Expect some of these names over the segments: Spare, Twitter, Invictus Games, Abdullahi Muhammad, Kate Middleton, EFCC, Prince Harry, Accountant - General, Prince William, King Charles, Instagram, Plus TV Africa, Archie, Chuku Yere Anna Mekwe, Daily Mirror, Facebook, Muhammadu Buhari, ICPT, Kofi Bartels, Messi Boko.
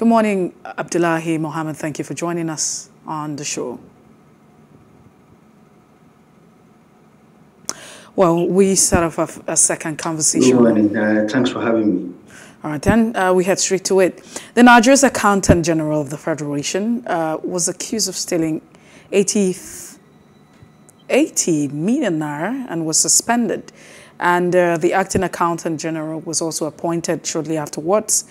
Good morning, Abdullahi Muhammad. Thank you for joining us on the show. Well, we set up a second conversation. Good morning. Thanks for having me. All right, then we head straight to it. The Nigeria's Accountant General of the Federation was accused of stealing 80 million naira and was suspended. And the acting accountant general was also appointed shortly afterwards.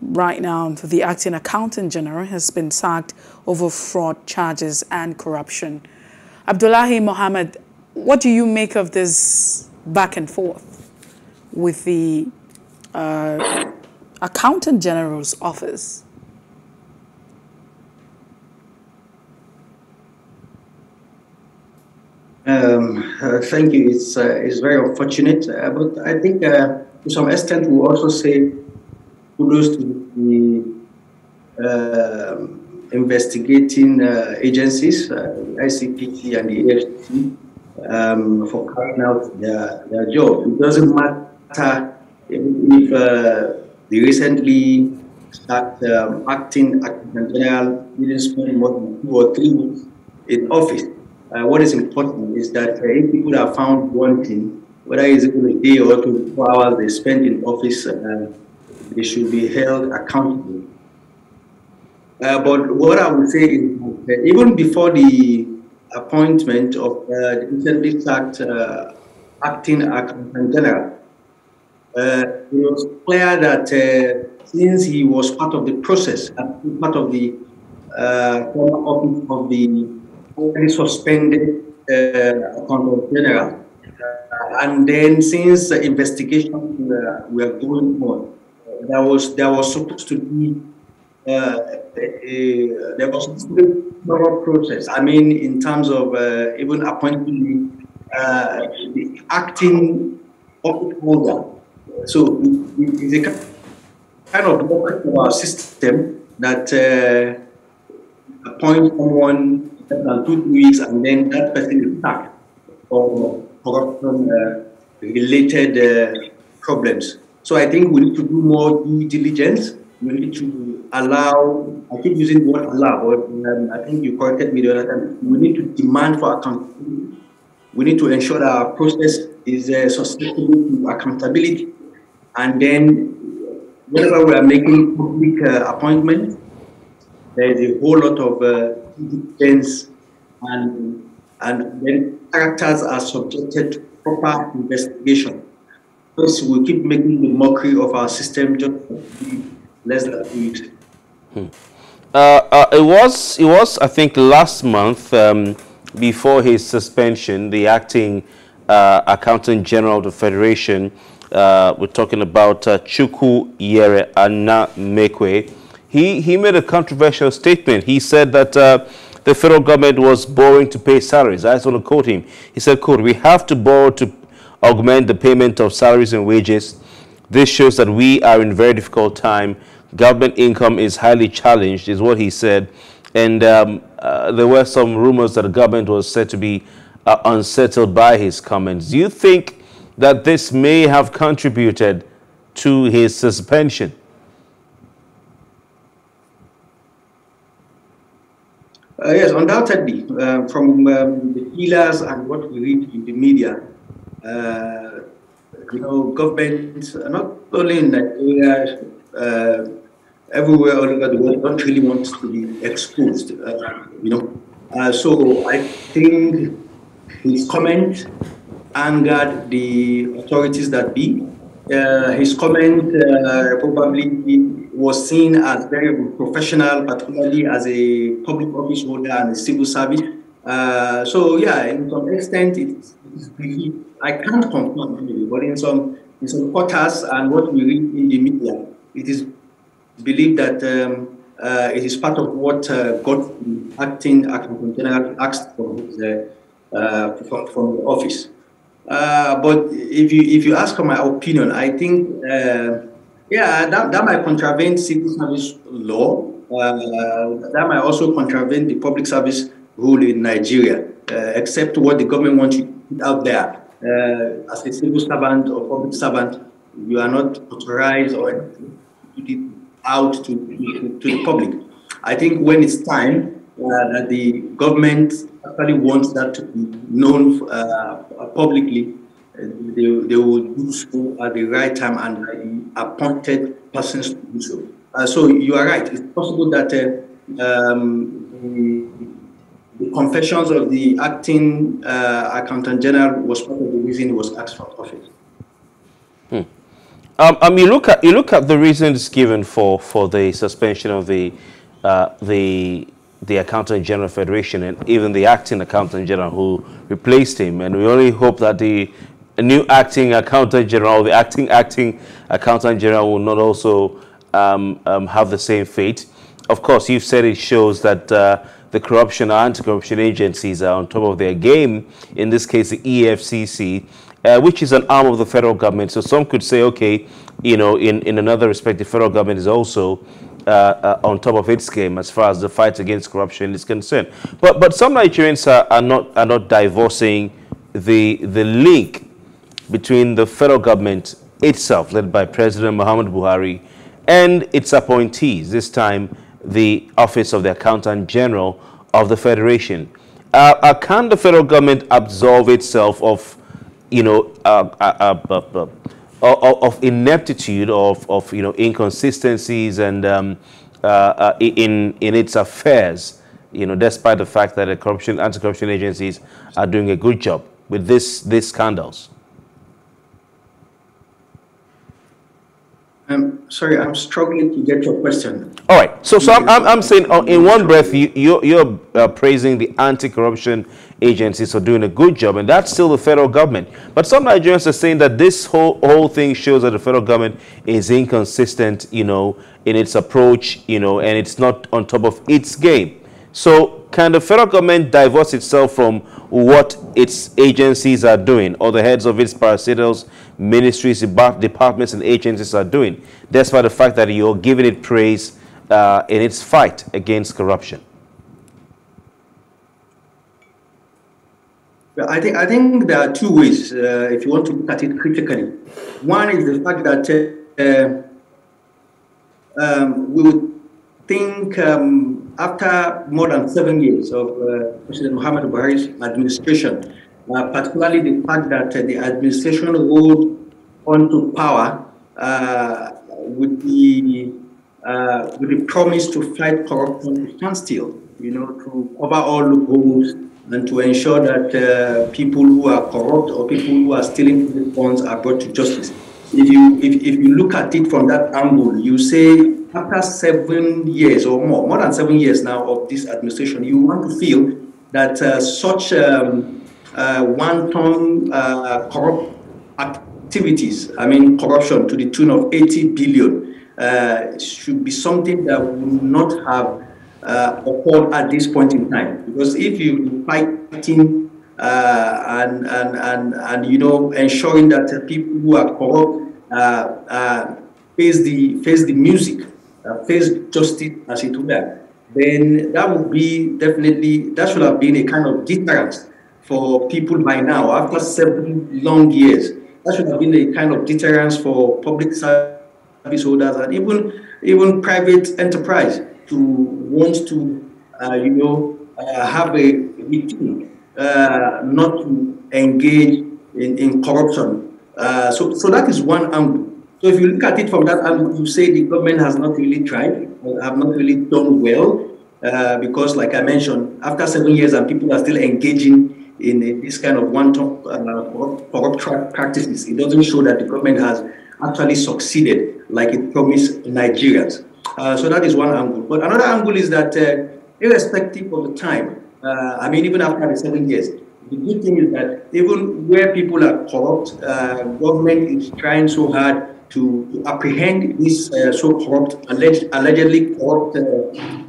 Right now, the acting accountant general has been sacked over fraud charges and corruption. Abdullahi Muhammad, what do you make of this back and forth with the accountant general's office? Thank you. It's very unfortunate, but I think to some extent we also say kudos to the investigating agencies, ICPT and the AFCC, for carrying out their job. It doesn't matter if the recently start acting general didn't spend more than 2 or 3 weeks in office. What is important is that if people are found wanting, whether it's in a day or 2 hours they spend in office, they should be held accountable. But what I would say is that even before the appointment of the recently sacked acting accountant general, it was clear that since he was part of the process, part of the former office of the suspended accountant general, and then since the investigations were going on, there was supposed to be there was a process. I mean, in terms of even appointing the acting office holder. So it's a kind of block to our system that appoint someone than 2 weeks, and then that person is sacked for corruption-related problems. So I think we need to do more due diligence. We need to allow, I keep using the word allow, but I think you corrected me the other time. We need to demand for accountability. We need to ensure that our process is susceptible to accountability. And then, whenever we are making public appointments, there is a whole lot of diligence, and then characters are subjected to proper investigation. Because we keep making the mockery of our system just less than a few weeks. It was, I think, last month, before his suspension, the acting accountant general of the Federation, we're talking about Chuku Yere Anna Mekwe. He made a controversial statement. He said that the federal government was borrowing to pay salaries. I just want to quote him. He said, quote, "We have to borrow to augment the payment of salaries and wages. This shows that we are in a very difficult time. Government income is highly challenged," is what he said. And there were some rumors that the government was said to be unsettled by his comments. Do you think that this may have contributed to his suspension? Yes, undoubtedly, from the pillars and what we read in the media, you know, government, not only in Nigeria, everywhere all over the world, don't really want to be exposed, you know. So I think his comment angered the authorities that be. His comment probably was seen as very professional, particularly as a public office holder and a civil service. So yeah, in some extent, it's really, I can't confirm really, but in some quarters and what we read in the media, it is believed that it is part of what got acting accountant general asked for from the office. But if you ask for my opinion, I think. Yeah, that might contravene civil service law. That might also contravene the public service rule in Nigeria, except what the government wants you to put out there. As a civil servant or public servant, you are not authorized or anything to out to the public. I think when it's time that the government actually wants that to be known publicly, they will do so at the right time and appointed persons to do so. So you are right. It's possible that the confessions of the acting accountant general was part of the reason he was asked for office. Hmm. You look at the reasons given for the suspension of the accountant general federation and even the acting accountant general who replaced him, and we only hope that the new acting accountant general, the acting accountant general, will not also have the same fate. Of course, you've said it shows that the corruption and anti-corruption agencies are on top of their game, in this case the EFCC, which is an arm of the federal government. So some could say, okay, you know, in another respect, the federal government is also on top of its game as far as the fight against corruption is concerned. But some Nigerians are not divorcing the link between the federal government itself, led by President Muhammadu Buhari, and its appointees, this time the Office of the Accountant General of the Federation. Can the federal government absolve itself of, you know, of ineptitude, of you know, inconsistencies and in its affairs, you know, despite the fact that the corruption, anti-corruption agencies are doing a good job with these scandals? Sorry, I'm struggling to get your question. All right. So I'm saying in one breath, you're praising the anti-corruption agencies for doing a good job, and that's still the federal government. But some Nigerians are saying that this whole thing shows that the federal government is inconsistent, you know, in its approach, you know, and it's not on top of its game. So can the federal government divorce itself from what its agencies are doing, or the heads of its parastatals, ministries, departments, and agencies are doing, despite the fact that you're giving it praise in its fight against corruption? Well, I think there are two ways if you want to look at it critically. One is the fact that we would think after more than 7 years of President Muhammadu Buhari's administration, particularly the fact that the administration rolled onto power with the promise to fight corruption to stand still, you know, to cover all loopholes and to ensure that people who are corrupt or people who are stealing public funds are brought to justice. If you look at it from that angle, you say after 7 years or more than 7 years now of this administration, you want to feel that such one-time corrupt activities, I mean corruption to the tune of 80 billion, should be something that would not have occurred at this point in time. Because if you fighting and you know, ensuring that people who are corrupt face the music, face justice as it were, then that would be definitely, that should have been a kind of deterrence for people by now. After 7 long years, that should have been a kind of deterrence for public service holders and even private enterprise to want to, you know, have a routine not to engage in corruption. So that is one angle. So if you look at it from that angle, you say the government has not really tried, have not really done well, because like I mentioned, after 7 years and people are still engaging in this kind of one-time corrupt practices, it doesn't show that the government has actually succeeded like it promised Nigerians. So that is one angle. But another angle is that irrespective of the time, I mean, even after the 7 years, the good thing is that even where people are corrupt, government is trying so hard to apprehend these allegedly corrupt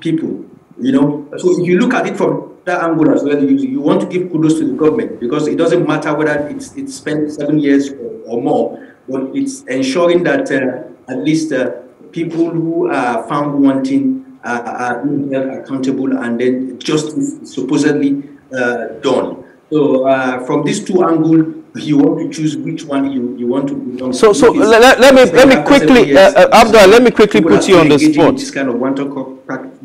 people, you know. So if you look at it from that angle as well, you want to give kudos to the government, because it doesn't matter whether it's spent 7 years or more, but it's ensuring that at least people who are found wanting are held accountable and then justice is supposedly done. So from these two angles, you want to choose which one you want to belong to. So let me quickly, Abdullah, let me quickly put you on the spot. This kind of one-talk practice.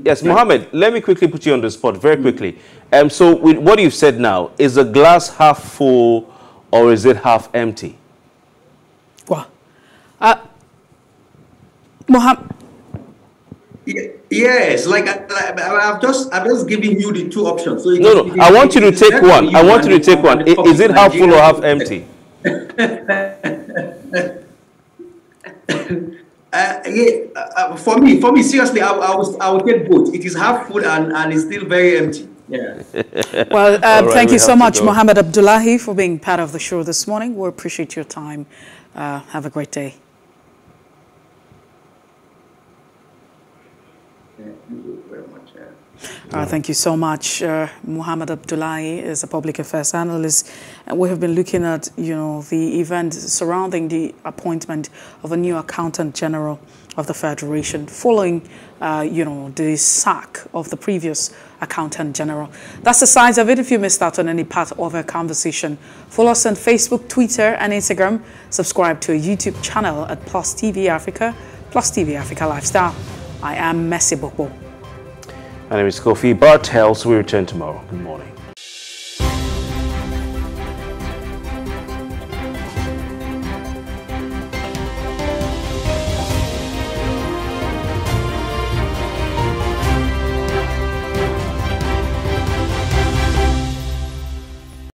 Yes, Muhammad, let me quickly put you on the spot, very quickly. So with what you've said now, is the glass half full or is it half empty? What? Muhammad. Yes, like I've just given you the two options. So no. I want you to take one. I want you to take one. Is it half full or half empty? For me, seriously, I would get both. It is half full and it's still very empty. Yeah. Well, right, thank you so much, Muhammad Abdullahi, for being part of the show this morning. We appreciate your time. Have a great day. Thank you so much. Muhammad Abdullahi is a public affairs analyst. We have been looking at, the event surrounding the appointment of a new accountant general of the Federation following, the sack of the previous accountant general. That's the size of it. If you missed out on any part of our conversation, follow us on Facebook, Twitter, and Instagram. Subscribe to our YouTube channel at Plus TV Africa, Plus TV Africa Lifestyle. I am Messi Boko. My name is Kofi Bartels. We return tomorrow. Good morning.